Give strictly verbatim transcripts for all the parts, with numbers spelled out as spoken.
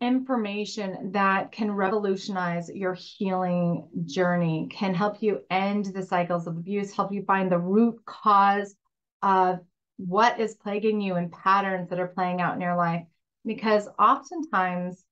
information that can revolutionize your healing journey, can help you end the cycles of abuse, help you find the root cause of what is plaguing you and patterns that are playing out in your life. Because oftentimes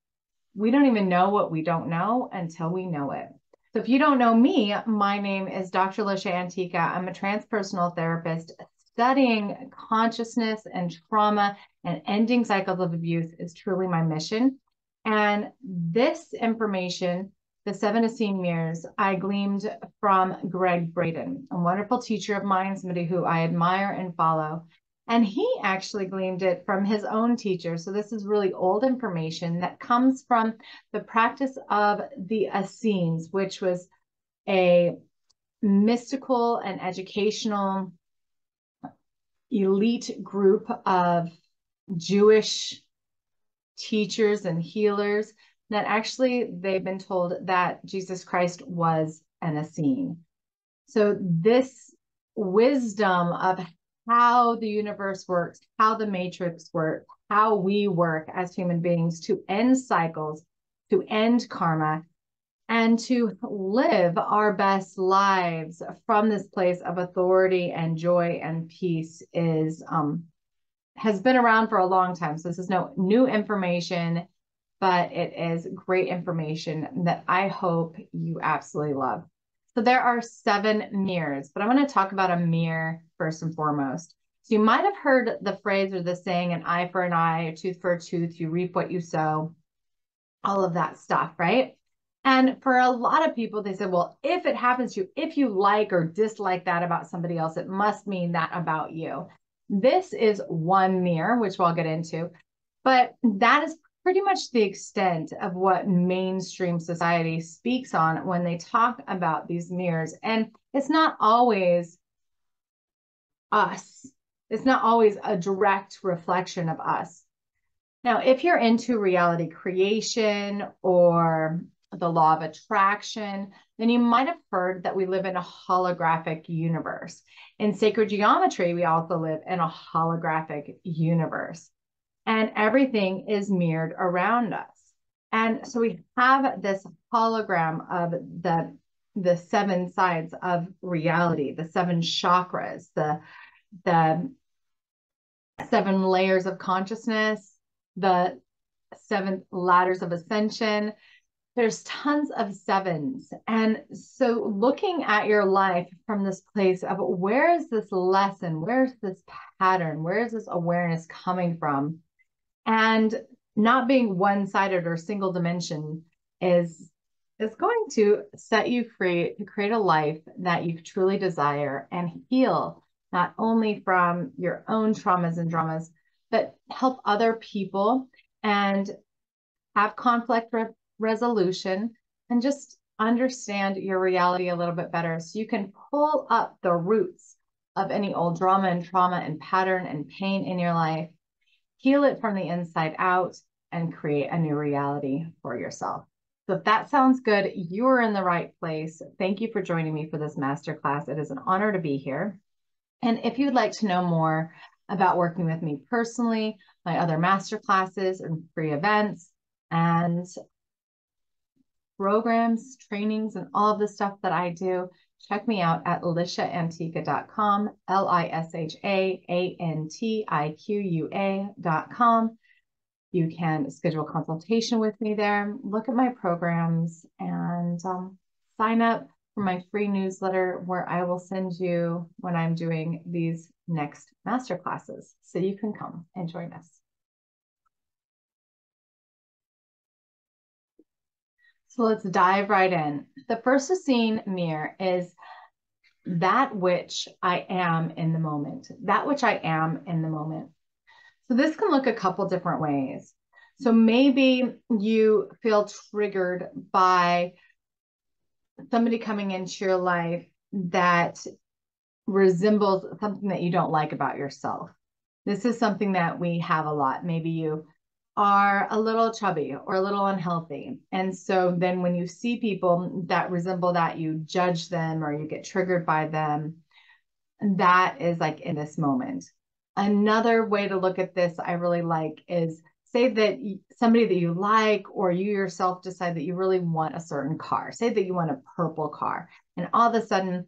we don't even know what we don't know until we know it. So if you don't know me, my name is Doctor Lisha Antiqua. I'm a transpersonal therapist studying consciousness and trauma, and ending cycles of abuse is truly my mission. And this information, the seven Essene mirrors, I gleaned from Greg Braden, a wonderful teacher of mine, somebody who I admire and follow. And he actually gleaned it from his own teacher. So this is really old information that comes from the practice of the Essenes, which was a mystical and educational elite group of Jewish teachers and healers that actually they've been told that Jesus Christ was an Essene. So this wisdom of how the universe works, how the matrix works, how we work as human beings to end cycles, to end karma, and to live our best lives from this place of authority and joy and peace is um, has been around for a long time. So this is no new information, but it is great information that I hope you absolutely love. So there are seven mirrors, but I'm going to talk about a mirror first and foremost. So you might have heard the phrase or the saying, an eye for an eye, a tooth for a tooth, you reap what you sow, all of that stuff, right? And for a lot of people, they said, well, if it happens to you, if you like or dislike that about somebody else, it must mean that about you. This is one mirror, which we'll get into, but that is pretty much the extent of what mainstream society speaks on when they talk about these mirrors. And it's not always us. It's not always a direct reflection of us. Now, if you're into reality creation or the law of attraction, then you might have heard that we live in a holographic universe. In sacred geometry, we also live in a holographic universe, and everything is mirrored around us. And so we have this hologram of the, the seven sides of reality, the seven chakras, the, the seven layers of consciousness, the seven ladders of ascension. There's tons of sevens. And so looking at your life from this place of where is this lesson? Where's this pattern? Where is this awareness coming from? And not being one-sided or single dimension is, is going to set you free to create a life that you truly desire and heal, not only from your own traumas and dramas, but help other people and have conflict resolution and just understand your reality a little bit better so you can pull up the roots of any old drama and trauma and pattern and pain in your life, heal it from the inside out, and create a new reality for yourself. So if that sounds good, you're in the right place. Thank you for joining me for this masterclass. It is an honor to be here. And if you'd like to know more about working with me personally, my other masterclasses and free events, and programs, trainings, and all of the stuff that I do, check me out at Lisha Antiqua dot com, L I S H A A N T I Q U A dot com. You can schedule a consultation with me there, look at my programs, and um, sign up for my free newsletter where I will send you when I'm doing these next masterclasses. So you can come and join us. So let's dive right in. The first Essene mirror is that which I am in the moment, that which I am in the moment. So this can look a couple different ways. So maybe you feel triggered by somebody coming into your life that resembles something that you don't like about yourself. This is something that we have a lot. Maybe you are a little chubby or a little unhealthy. And so then when you see people that resemble that, you judge them or you get triggered by them. That is like in this moment. Another way to look at this I really like is say that somebody that you like, or you yourself decide that you really want a certain car, say that you want a purple car, and all of a sudden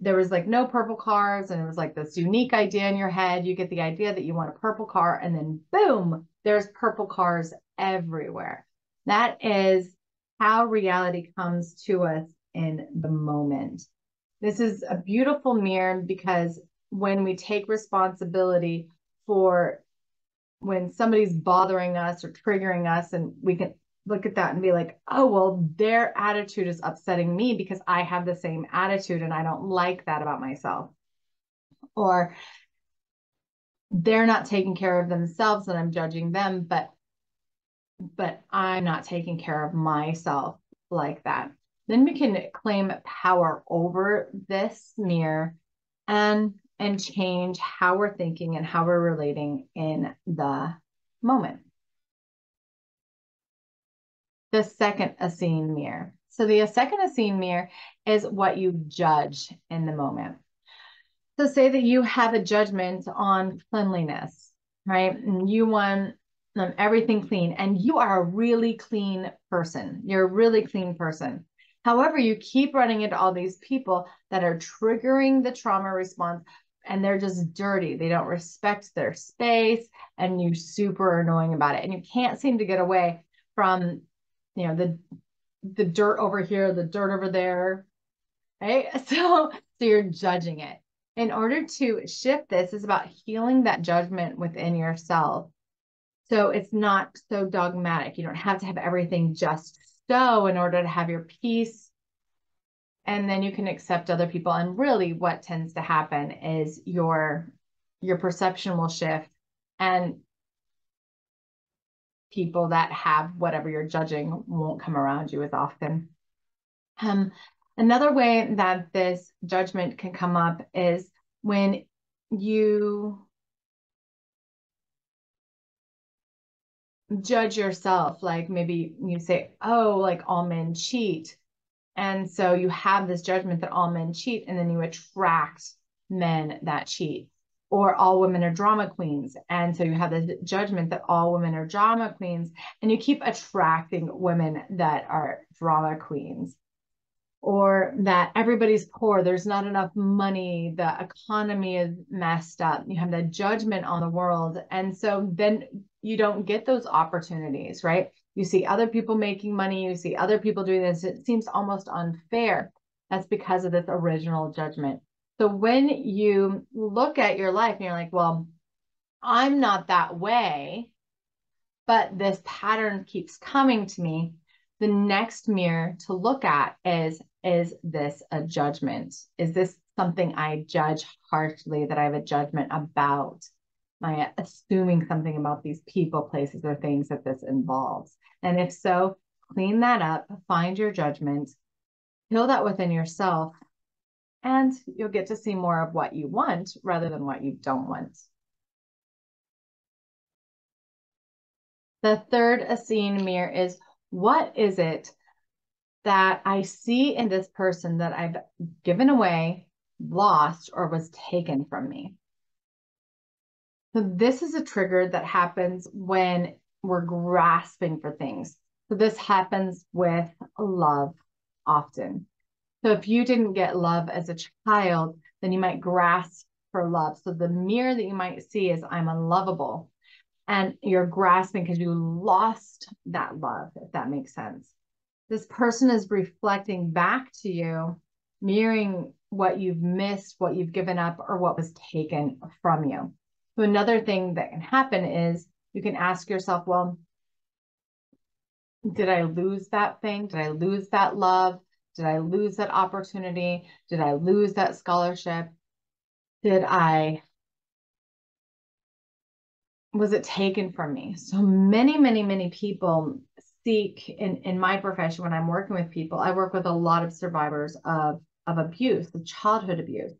there was like no purple cars, and it was like this unique idea in your head. You get the idea that you want a purple car, and then boom, there's purple cars everywhere. That is how reality comes to us in the moment. This is a beautiful mirror, because when we take responsibility for when somebody's bothering us or triggering us, and we can look at that and be like, oh, well, their attitude is upsetting me because I have the same attitude and I don't like that about myself. Or they're not taking care of themselves and I'm judging them, but, but I'm not taking care of myself like that. Then we can claim power over this mirror and and change how we're thinking and how we're relating in the moment. The second Essene mirror. So the second Essene mirror is what you judge in the moment. So say that you have a judgment on cleanliness, right? And you want um, everything clean, and you are a really clean person. You're a really clean person. However, you keep running into all these people that are triggering the trauma response, and they're just dirty. They don't respect their space, and you're super annoying about it. And you can't seem to get away from, you know, the, the dirt over here, the dirt over there, right? So, so you're judging it. In order to shift this, it's about healing that judgment within yourself. So it's not so dogmatic. You don't have to have everything just so in order to have your peace, and then you can accept other people. And really what tends to happen is your, your perception will shift, and people that have whatever you're judging won't come around you as often. Um, another way that this judgment can come up is when you judge yourself. Like maybe you say, oh, like all men cheat. And so you have this judgment that all men cheat, and then you attract men that cheat. Or all women are drama queens. And so you have this judgment that all women are drama queens, and you keep attracting women that are drama queens. Or that everybody's poor, there's not enough money, the economy is messed up. You have that judgment on the world. And so then you don't get those opportunities, right? You see other people making money, you see other people doing this. It seems almost unfair. That's because of this original judgment. So when you look at your life and you're like, well, I'm not that way, but this pattern keeps coming to me, the next mirror to look at is, is this a judgment? Is this something I judge harshly, that I have a judgment about? Am I assuming something about these people, places, or things that this involves? And if so, clean that up, find your judgment, heal that within yourself, and you'll get to see more of what you want rather than what you don't want. The third Essene mirror is, what is it that I see in this person that I've given away, lost, or was taken from me? So this is a trigger that happens when we're grasping for things. So this happens with love often. So if you didn't get love as a child, then you might grasp for love. So the mirror that you might see is, I'm unlovable. And you're grasping because you lost that love, if that makes sense. This person is reflecting back to you, mirroring what you've missed, what you've given up, or what was taken from you. So another thing that can happen is you can ask yourself, well, did I lose that thing? Did I lose that love? Did I lose that opportunity? Did I lose that scholarship? Did I... was it taken from me? So many, many, many people seek, in, in my profession, when I'm working with people, I work with a lot of survivors of, of abuse, of childhood abuse.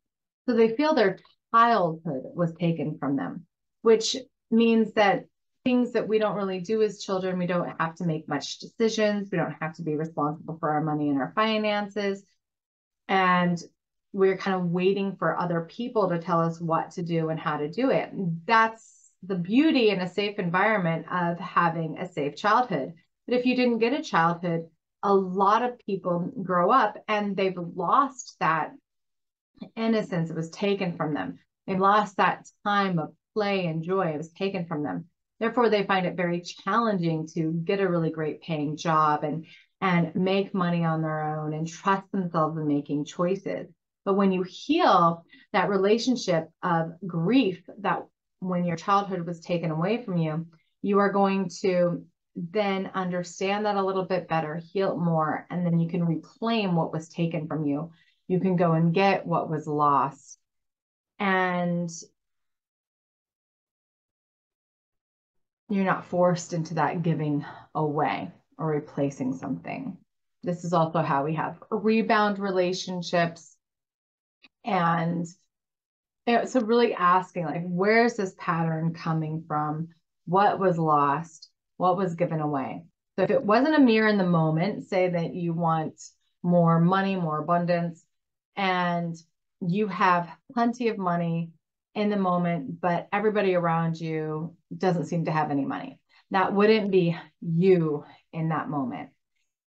So they feel their childhood was taken from them, which means that things that we don't really do as children, we don't have to make much decisions. We don't have to be responsible for our money and our finances. And we're kind of waiting for other people to tell us what to do and how to do it. That's the beauty and a safe environment of having a safe childhood. But if you didn't get a childhood, a lot of people grow up and they've lost that innocence. It was taken from them. They lost that time of play and joy. It was taken from them. Therefore, they find it very challenging to get a really great paying job and, and make money on their own and trust themselves in making choices. But when you heal that relationship of grief, that when your childhood was taken away from you, you are going to then understand that a little bit better, heal it more, and then you can reclaim what was taken from you. You can go and get what was lost. And you're not forced into that giving away or replacing something. This is also how we have rebound relationships. And so really asking, like, where's this pattern coming from? What was lost? What was given away? So if it wasn't a mirror in the moment, say that you want more money, more abundance, and you have plenty of money in the moment, but everybody around you doesn't seem to have any money. That wouldn't be you in that moment.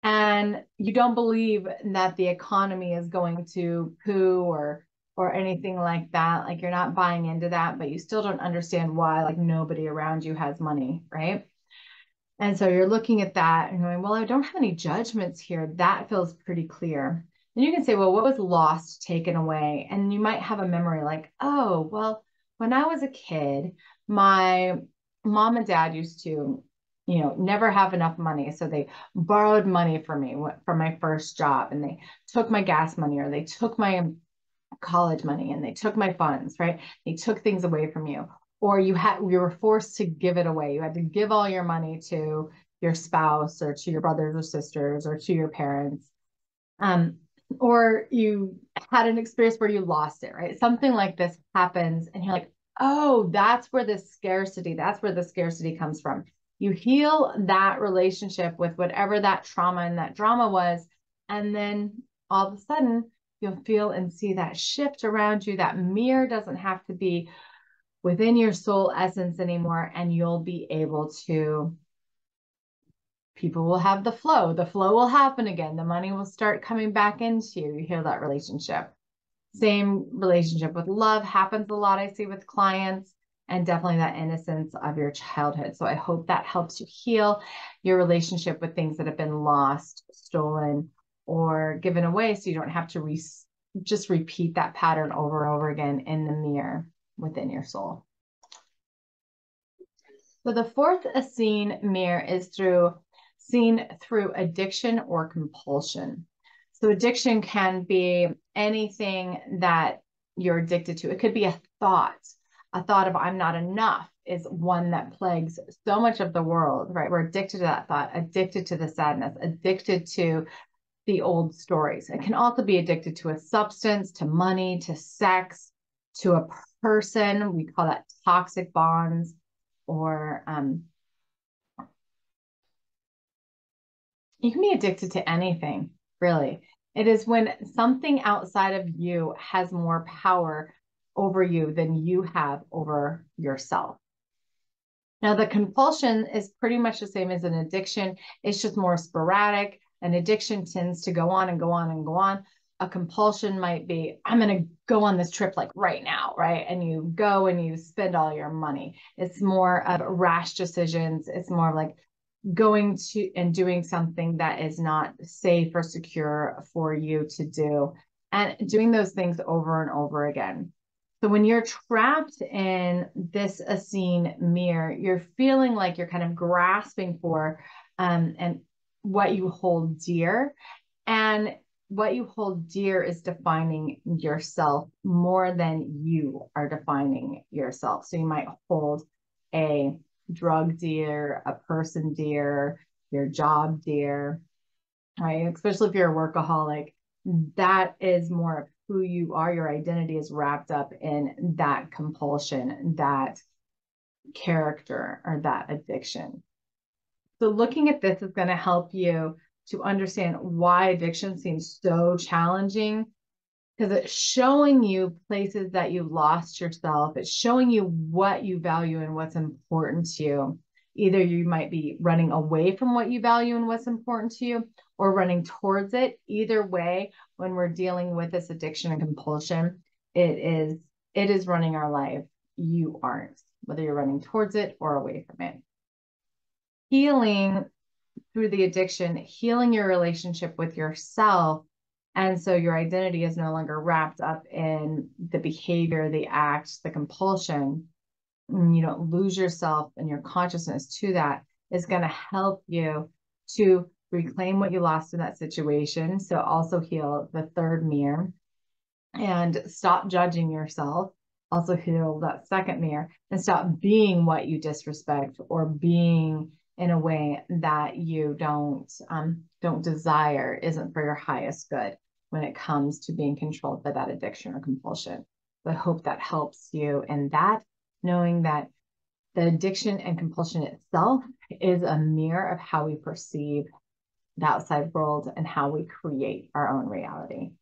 And you don't believe that the economy is going to poo or or anything like that. Like, you're not buying into that, but you still don't understand why, like, nobody around you has money, right? And so you're looking at that and going, well, I don't have any judgments here. That feels pretty clear. And you can say, well, what was lost, taken away? And you might have a memory like, oh, well, when I was a kid, my mom and dad used to, you know, never have enough money. So they borrowed money from me for my first job, and they took my gas money, or they took my college money, and they took my funds, right? They took things away from you. Or you had, you were forced to give it away. You had to give all your money to your spouse or to your brothers or sisters or to your parents. Um, or you had an experience where you lost it, right? Something like this happens and you're like, oh, that's where the scarcity, that's where the scarcity comes from. You heal that relationship with whatever that trauma and that drama was. And then all of a sudden you'll feel and see that shift around you. That mirror doesn't have to be within your soul essence anymore, and you'll be able to, people will have the flow, the flow will happen again, the money will start coming back into you. You heal that relationship. Same relationship with love happens a lot, I see with clients, and definitely that innocence of your childhood. So I hope that helps you heal your relationship with things that have been lost, stolen, or given away, so you don't have to re- just repeat that pattern over and over again in the mirror within your soul. So the fourth Essene mirror is through seen through addiction or compulsion. So addiction can be anything that you're addicted to. It could be a thought. A thought of I'm not enough is one that plagues so much of the world, right? We're addicted to that thought, addicted to the sadness, addicted to the old stories. It can also be addicted to a substance, to money, to sex, to a person. We call that toxic bonds, or um, you can be addicted to anything, really. It is when something outside of you has more power over you than you have over yourself. Now, the compulsion is pretty much the same as an addiction. It's just more sporadic. An addiction tends to go on and go on and go on. A compulsion might be, I'm going to go on this trip like right now, right? And you go and you spend all your money. It's more of rash decisions. It's more like going to and doing something that is not safe or secure for you to do, and doing those things over and over again. So when you're trapped in this Essene mirror, you're feeling like you're kind of grasping for um, and what you hold dear. And what you hold dear is defining yourself more than you are defining yourself. So you might hold a drug dear, a person dear, your job dear, right? Especially if you're a workaholic, that is more of who you are. Your identity is wrapped up in that compulsion, that character, or that addiction. So looking at this is going to help you to understand why addiction seems so challenging because it's showing you places that you've lost yourself. It's showing you what you value and what's important to you. Either you might be running away from what you value and what's important to you, or running towards it. Either way, when we're dealing with this addiction and compulsion, it is, it is running our life. You aren't, whether you're running towards it or away from it. Healing through the addiction, healing your relationship with yourself. And so your identity is no longer wrapped up in the behavior, the act, the compulsion. And you don't lose yourself and your consciousness to that. Is going to help you to reclaim what you lost in that situation. So also heal the third mirror and stop judging yourself. Also heal that second mirror and stop being what you disrespect or being in a way that you don't um, don't desire, isn't for your highest good when it comes to being controlled by that addiction or compulsion. So I hope that helps you in that, knowing that the addiction and compulsion itself is a mirror of how we perceive the outside world and how we create our own reality.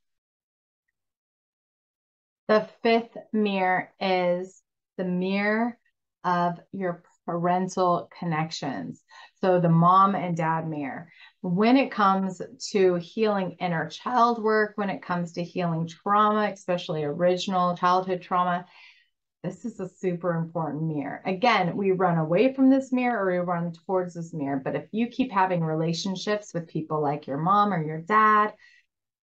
The fifth mirror is the mirror of your parental connections. So the mom and dad mirror. When it comes to healing inner child work, when it comes to healing trauma, especially original childhood trauma, this is a super important mirror. Again, we run away from this mirror or we run towards this mirror. But if you keep having relationships with people like your mom or your dad,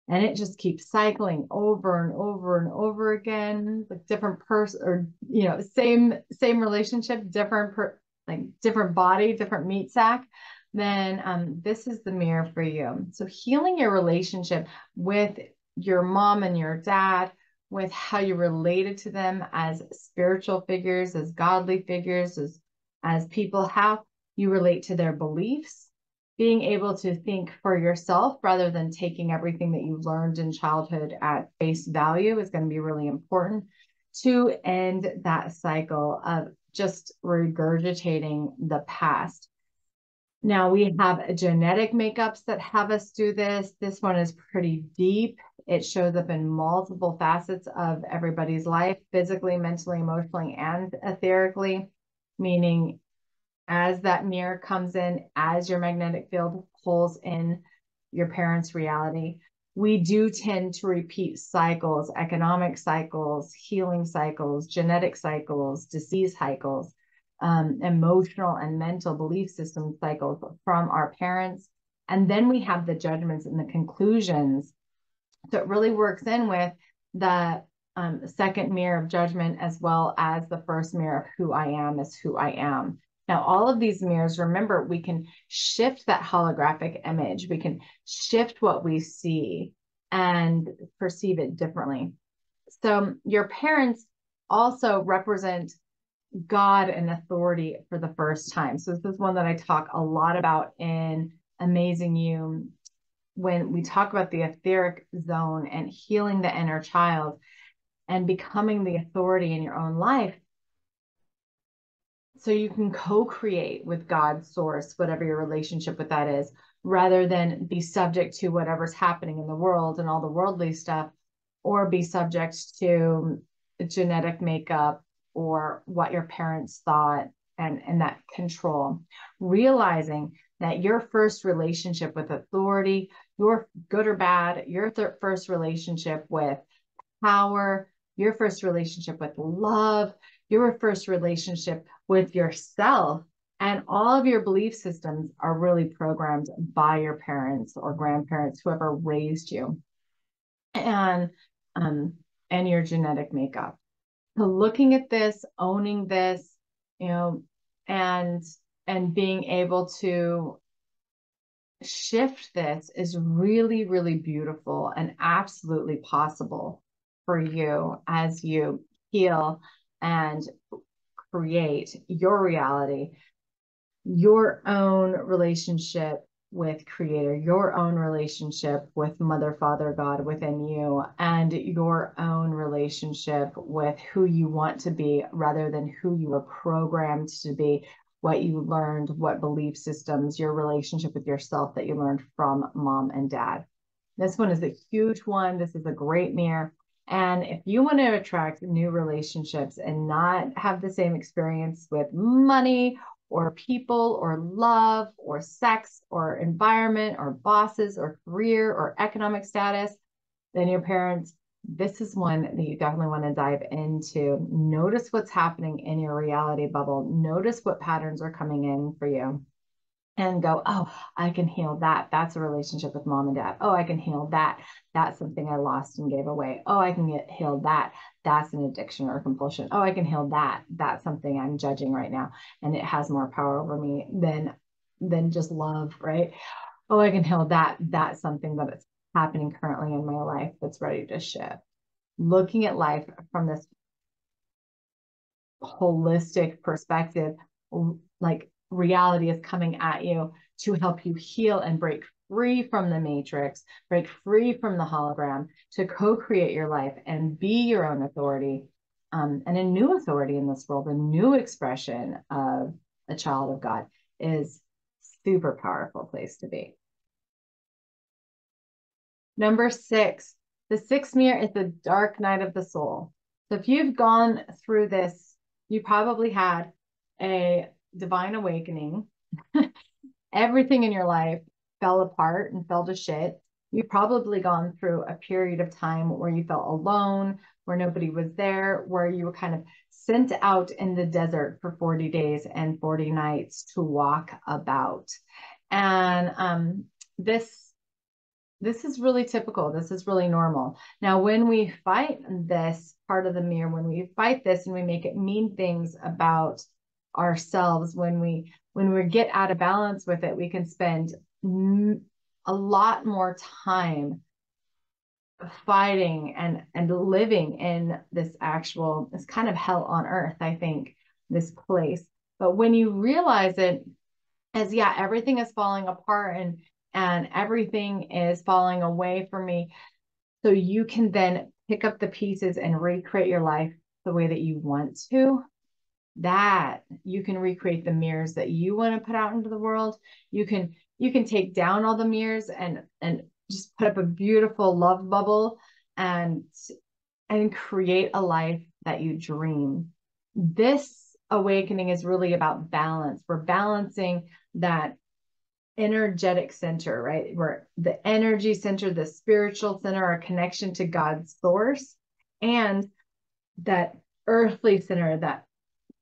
and it just keeps cycling over and over and over again, like different person or, you know, same, same relationship, different, per like different body, different meat sack, then um, this is the mirror for you. So healing your relationship with your mom and your dad, with how you related to them as spiritual figures, as godly figures, as, as people, how you relate to their beliefs. Being able to think for yourself rather than taking everything that you learned in childhood at face value is going to be really important to end that cycle of just regurgitating the past. Now we have genetic makeups that have us do this. This one is pretty deep. It shows up in multiple facets of everybody's life, physically, mentally, emotionally, and etherically, meaning as that mirror comes in, as your magnetic field pulls in your parents' reality, we do tend to repeat cycles, economic cycles, healing cycles, genetic cycles, disease cycles, um, emotional and mental belief system cycles from our parents. And then we have the judgments and the conclusions. So it really works in with the um, second mirror of judgment as well as the first mirror of who I am is who I am. Now, all of these mirrors, remember, we can shift that holographic image. We can shift what we see and perceive it differently. So your parents also represent God and authority for the first time. So this is one that I talk a lot about in Amazing You. When we talk about the etheric zone and healing the inner child and becoming the authority in your own life, so you can co-create with God's source, whatever your relationship with that is, rather than be subject to whatever's happening in the world and all the worldly stuff, or be subject to genetic makeup or what your parents thought and, and that control. Realizing that your first relationship with authority, your good or bad, your th- first relationship with power, your first relationship with love, your first relationship with yourself, and all of your belief systems are really programmed by your parents or grandparents, whoever raised you, and, um, and your genetic makeup. So looking at this, owning this, you know, and, and being able to shift this is really, really beautiful and absolutely possible for you as you heal and create your reality, your own relationship with Creator, your own relationship with Mother, Father, God within you, and your own relationship with who you want to be rather than who you were programmed to be, what you learned, what belief systems, your relationship with yourself that you learned from mom and dad. This one is a huge one. This is a great mirror. And if you want to attract new relationships and not have the same experience with money or people or love or sex or environment or bosses or career or economic status than your parents, this is one that you definitely want to dive into. Notice what's happening in your reality bubble. Notice what patterns are coming in for you and go, oh, I can heal that. That's a relationship with mom and dad. Oh, I can heal that. That's something I lost and gave away. Oh, I can get heal that. That's an addiction or compulsion. Oh, I can heal that. That's something I'm judging right now. And it has more power over me than, than just love, right? Oh, I can heal that. That's something that it's happening currently in my life that's ready to shift. Looking at life from this holistic perspective, like reality is coming at you to help you heal and break free from the matrix, break free from the hologram, to co-create your life and be your own authority, um, and a new authority in this world, a new expression of a child of God is super powerful place to be. Number six, the sixth mirror is the dark night of the soul. So if you've gone through this, you probably had a divine awakening. Everything in your life fell apart and fell to shit. You've probably gone through a period of time where you felt alone, where nobody was there, where you were kind of sent out in the desert for forty days and forty nights to walk about. And um, this This is really typical. This is really normal. Now, when we fight this part of the mirror, when we fight this and we make it mean things about ourselves, when we when we get out of balance with it, we can spend a lot more time fighting and, and living in this actual, this kind of hell on earth, I think, this place. But when you realize it as, yeah, everything is falling apart and and everything is falling away from me. So you can then pick up the pieces and recreate your life the way that you want to. That you can recreate the mirrors that you want to put out into the world. You can, you can take down all the mirrors and, and just put up a beautiful love bubble and, and create a life that you dream. This awakening is really about balance. We're balancing that energetic center, right? Where the energy center, the spiritual center, our connection to God's source, and that earthly center, that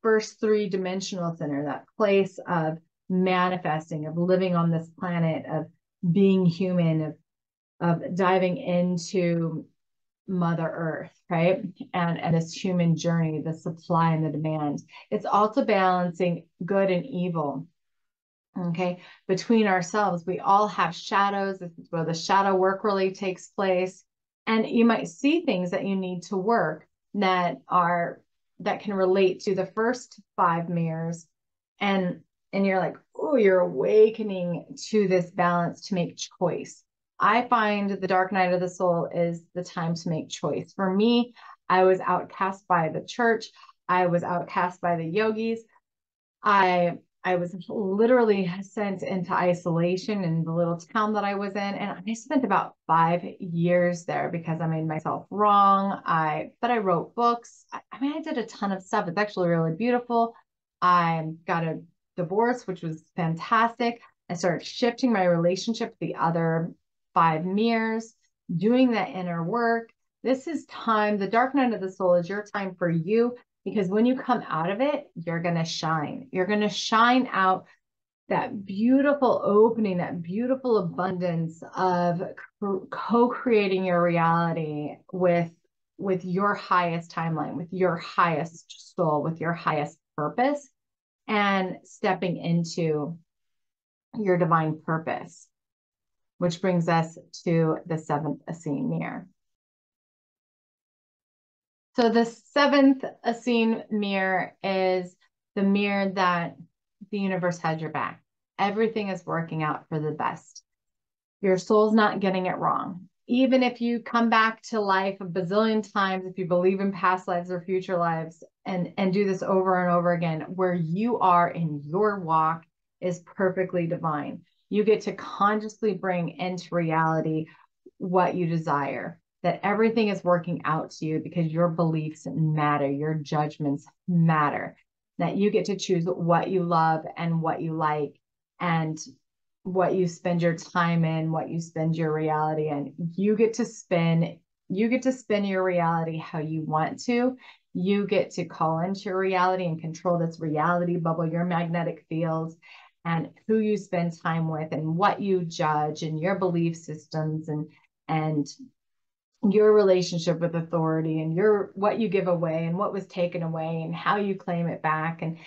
first three-dimensional center, that place of manifesting, of living on this planet, of being human, of, of diving into Mother Earth, right? And, and this human journey, the supply and the demand. It's also balancing good and evil. Okay, between ourselves, we all have shadows. This is where the shadow work really takes place. And you might see things that you need to work that are, that can relate to the first five mirrors. And, and you're like, oh, you're awakening to this balance to make choice. I find the dark night of the soul is the time to make choice. For me, I was outcast by the church. I was outcast by the yogis. I... I was literally sent into isolation in the little town that I was in. And I spent about five years there because I made myself wrong. I, but I wrote books. I, I mean, I did a ton of stuff. It's actually really beautiful. I got a divorce, which was fantastic. I started shifting my relationship to the other five mirrors, doing that inner work. This is time. The dark night of the soul is your time for you. Because when you come out of it, you're going to shine. You're going to shine out that beautiful opening, that beautiful abundance of co-creating your reality with, with your highest timeline, with your highest soul, with your highest purpose, and stepping into your divine purpose, which brings us to the seventh Essene mirror. So the seventh Essene mirror is the mirror that the universe has your back. Everything is working out for the best. Your soul's not getting it wrong. Even if you come back to life a bazillion times, if you believe in past lives or future lives, and, and do this over and over again, where you are in your walk is perfectly divine. You get to consciously bring into reality what you desire. that everything is working out to you because your beliefs matter, your judgments matter, that you get to choose what you love and what you like and what you spend your time in, what you spend your reality in. You get to spin, you get to spin your reality how you want to. You get to call into your reality and control this reality bubble, your magnetic field, and who you spend time with and what you judge and your belief systems and and your relationship with authority and your what you give away and what was taken away and how you claim it back. And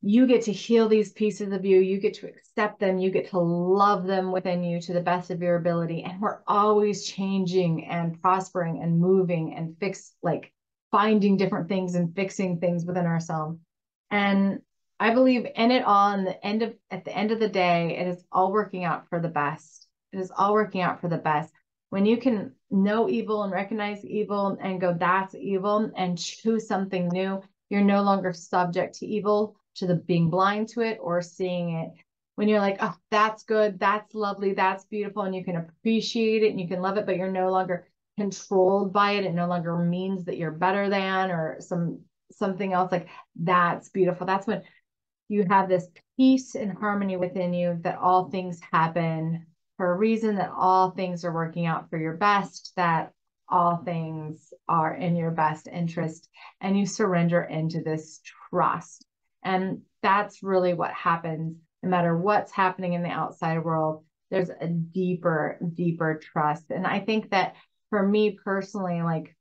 you get to heal these pieces of you. You get to accept them. You get to love them within you to the best of your ability. And we're always changing and prospering and moving and fix, like finding different things and fixing things within ourselves. And I believe in it all. And the end of at the end of the day, it is all working out for the best. It is all working out for the best. When you can know evil and recognize evil and go, that's evil, and choose something new, you're no longer subject to evil, to the being blind to it or seeing it. When you're like, oh, that's good, that's lovely, that's beautiful, and you can appreciate it and you can love it, but you're no longer controlled by it. It no longer means that you're better than or some something else like that's beautiful. That's when you have this peace and harmony within you that all things happen for a reason, that all things are working out for your best, that all things are in your best interest, and you surrender into this trust. And that's really what happens. No matter what's happening in the outside world, there's a deeper, deeper trust. And I think that for me personally, like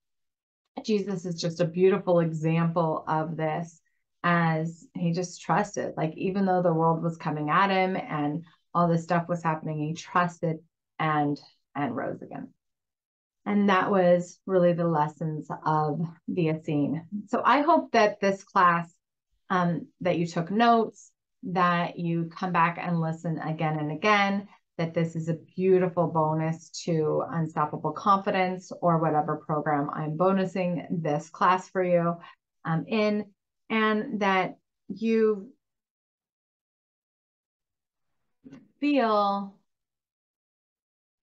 Jesus is just a beautiful example of this, as he just trusted, like even though the world was coming at him and all this stuff was happening, he trusted and and rose again. And that was really the lessons of the Essene. So I hope that this class, um, that you took notes, that you come back and listen again and again, that this is a beautiful bonus to Unstoppable Confidence or whatever program I'm bonusing this class for you um, in, and that you feel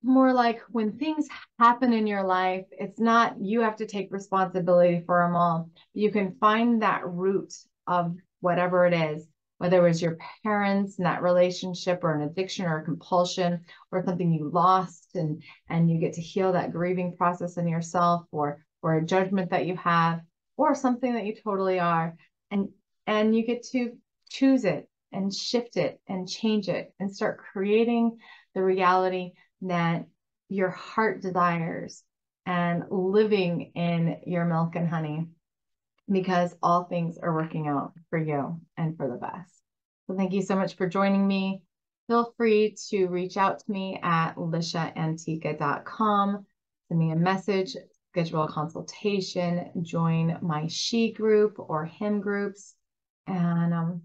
more like when things happen in your life, it's not you have to take responsibility for them all. You can find that root of whatever it is, whether it was your parents and that relationship or an addiction or a compulsion or something you lost, and and you get to heal that grieving process in yourself, or or a judgment that you have, or something that you totally are, and and you get to choose it and shift it and change it and start creating the reality that your heart desires and living in your milk and honey, because all things are working out for you and for the best. So thank you so much for joining me. Feel free to reach out to me at Lisha Antiqua dot com. Send me a message, schedule a consultation, join my she group or him groups, and um,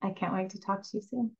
I can't wait to talk to you soon.